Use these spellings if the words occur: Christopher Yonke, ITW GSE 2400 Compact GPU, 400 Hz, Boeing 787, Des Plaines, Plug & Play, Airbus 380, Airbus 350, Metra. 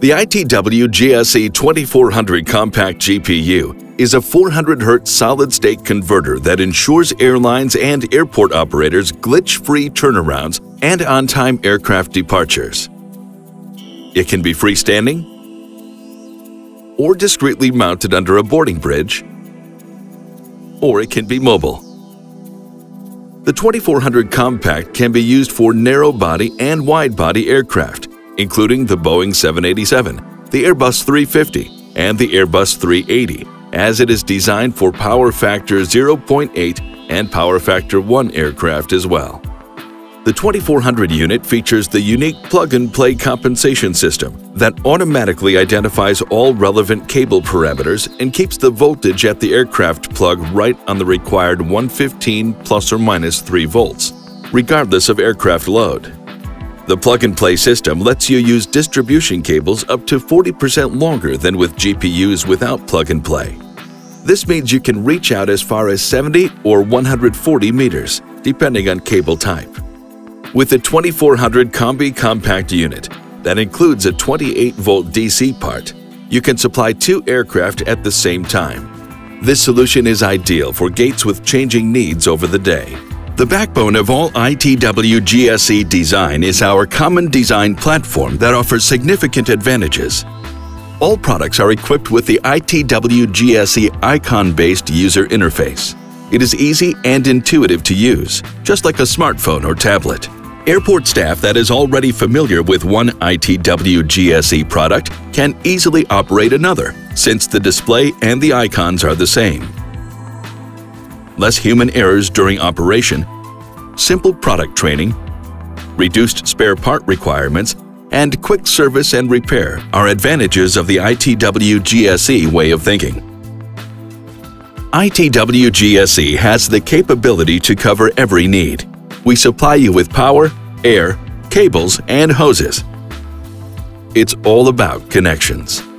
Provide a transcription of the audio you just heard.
The ITW GSE 2400 Compact GPU is a 400Hz solid-state converter that ensures airlines and airport operators glitch-free turnarounds and on-time aircraft departures. It can be freestanding, or discreetly mounted under a boarding bridge, or it can be mobile. The 2400 Compact can be used for narrow-body and wide-body aircraft, including the Boeing 787, the Airbus 350, and the Airbus 380, as it is designed for power factor 0.8 and power factor 1 aircraft as well. The 2400 unit features the unique plug-and-play compensation system that automatically identifies all relevant cable parameters and keeps the voltage at the aircraft plug right on the required 115 plus or minus 3 volts, regardless of aircraft load. The plug-and-play system lets you use distribution cables up to 40% longer than with GPUs without plug-and-play. This means you can reach out as far as 70 or 140 meters, depending on cable type. With the 2400 Combi Compact unit that includes a 28-volt DC part, you can supply 2 aircraft at the same time. This solution is ideal for gates with changing needs over the day. The backbone of all ITW GSE design is our common design platform that offers significant advantages. All products are equipped with the ITW GSE icon-based user interface. It is easy and intuitive to use, just like a smartphone or tablet. Airport staff that is already familiar with one ITW GSE product can easily operate another, since the display and the icons are the same. Less human errors during operation, simple product training, reduced spare part requirements, and quick service and repair are advantages of the ITW GSE way of thinking. ITW GSE has the capability to cover every need. We supply you with power, air, cables, and hoses. It's all about connections.